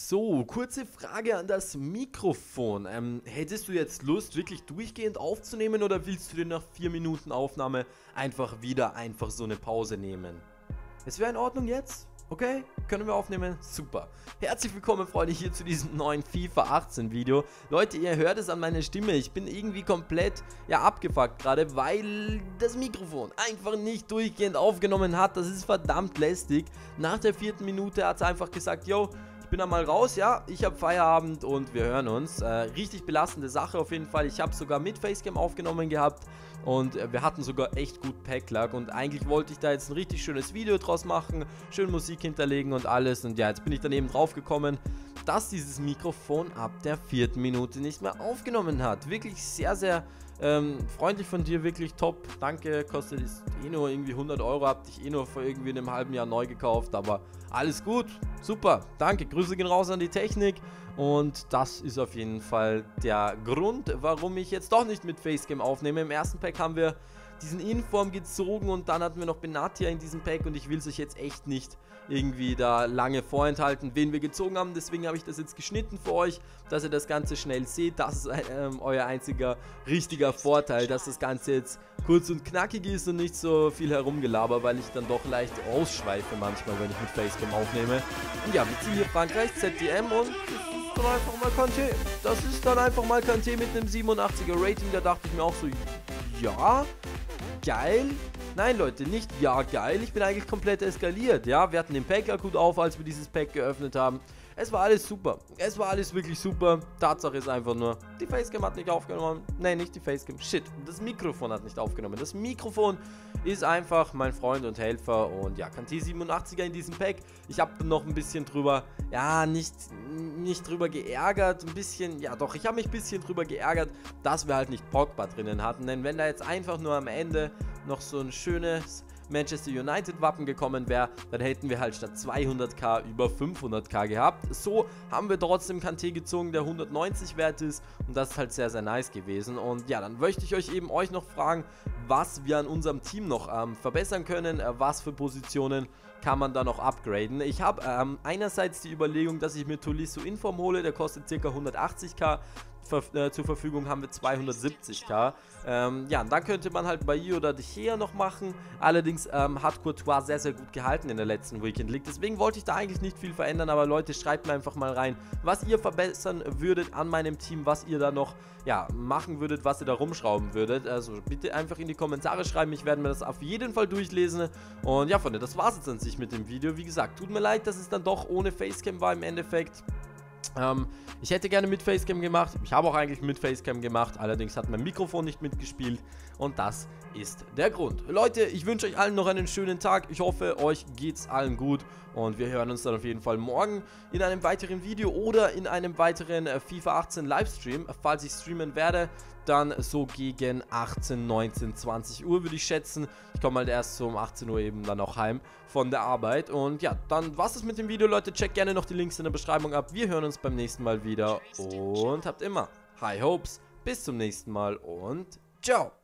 So, kurze Frage an das Mikrofon. Hättest du jetzt Lust, wirklich durchgehend aufzunehmen oder willst du dir nach 4 Minuten Aufnahme einfach so eine Pause nehmen? Es wäre in Ordnung jetzt? Okay, können wir aufnehmen? Super. Herzlich willkommen, Freunde, hier zu diesem neuen FIFA 18 Video. Leute, ihr hört es an meiner Stimme. Ich bin irgendwie komplett, ja, abgefuckt gerade, weil das Mikrofon einfach nicht durchgehend aufgenommen hat. Das ist verdammt lästig. Nach der 4. Minute hat es einfach gesagt, yo, ich bin einmal raus, ja, ich habe Feierabend und wir hören uns. Richtig belastende Sache auf jeden Fall. Ich habe sogar mit Facecam aufgenommen gehabt und wir hatten sogar echt gut Packlack und eigentlich wollte ich da jetzt ein richtig schönes Video draus machen, schön Musik hinterlegen und alles und ja, jetzt bin ich daneben drauf gekommen, dass dieses Mikrofon ab der 4. Minute nicht mehr aufgenommen hat. Wirklich sehr, sehr freundlich von dir, wirklich top. Danke, kostet eh nur irgendwie 100 €, hab dich eh nur vor irgendwie einem halben Jahr neu gekauft, aber alles gut, super, danke, Grüße gehen raus an die Technik und das ist auf jeden Fall der Grund, warum ich jetzt doch nicht mit Facecam aufnehme. Im ersten Pack haben wir diesen Inform gezogen und dann hatten wir noch Benatia in diesem Pack und ich will es euch jetzt echt nicht irgendwie da lange vorenthalten, wen wir gezogen haben, deswegen habe ich das jetzt geschnitten für euch, dass ihr das Ganze schnell seht. Das ist euer einziger richtiger Vorteil, dass das Ganze jetzt kurz und knackig ist und nicht so viel herumgelaber, weil ich dann doch leicht ausschweife manchmal, wenn ich mit Facecam aufnehme. Und ja, wir ziehen hier Frankreich, ZDM und das ist dann einfach mal Kanté. Das ist dann einfach mal Kanté mit einem 87er Rating, da dachte ich mir auch so, ja, geil. Nein, Leute, nicht ja geil. Ich bin eigentlich komplett eskaliert. Ja, wir hatten den Pack akut auf, als wir dieses Pack geöffnet haben. Es war alles super. Es war alles wirklich super. Tatsache ist einfach nur, die Facecam hat nicht aufgenommen. Nein, nicht die Facecam. Shit, das Mikrofon hat nicht aufgenommen. Das Mikrofon ist einfach mein Freund und Helfer. Und ja, Kanté 87er in diesem Pack. Ich habe noch ein bisschen drüber, ja, nicht drüber geärgert. Ein bisschen, ja doch, ich habe mich ein bisschen drüber geärgert, dass wir halt nicht Pogba drinnen hatten. Denn wenn da jetzt einfach nur am Ende noch so ein schönes Manchester United Wappen gekommen wäre, dann hätten wir halt statt 200.000 über 500.000 gehabt. So haben wir trotzdem Kanté gezogen, der 190 wert ist und das ist halt sehr, sehr nice gewesen. Und ja, dann möchte ich euch noch fragen, was wir an unserem Team noch verbessern können, was für Positionen kann man da noch upgraden. Ich habe einerseits die Überlegung, dass ich mir Tolisso Inform hole, der kostet ca. 180.000. Zur Verfügung haben wir 270.000. Ja, und dann könnte man halt Bailly oder De Gea noch machen. Allerdings hat Courtois sehr, sehr gut gehalten in der letzten Weekend League. Deswegen wollte ich da eigentlich nicht viel verändern, aber Leute, schreibt mir einfach mal rein, was ihr verbessern würdet an meinem Team, was ihr da noch, ja, machen würdet, was ihr da rumschrauben würdet. Also bitte einfach in die Kommentare schreiben, ich werde mir das auf jeden Fall durchlesen. Und ja, Freunde, das war es jetzt an sich mit dem Video. Wie gesagt, tut mir leid, dass es dann doch ohne Facecam war im Endeffekt. Ich hätte gerne mit Facecam gemacht, ich habe auch eigentlich mit Facecam gemacht, allerdings hat mein Mikrofon nicht mitgespielt und das ist der Grund. Leute, ich wünsche euch allen noch einen schönen Tag, ich hoffe, euch geht's allen gut und wir hören uns dann auf jeden Fall morgen in einem weiteren Video oder in einem weiteren FIFA 18 Livestream, falls ich streamen werde. Dann so gegen 18, 19, 20 Uhr würde ich schätzen. Ich komme halt erst so um 18 Uhr eben dann auch heim von der Arbeit. Und ja, dann war's das mit dem Video, Leute. Checkt gerne noch die Links in der Beschreibung ab. Wir hören uns beim nächsten Mal wieder und habt immer High Hopes. Bis zum nächsten Mal und ciao.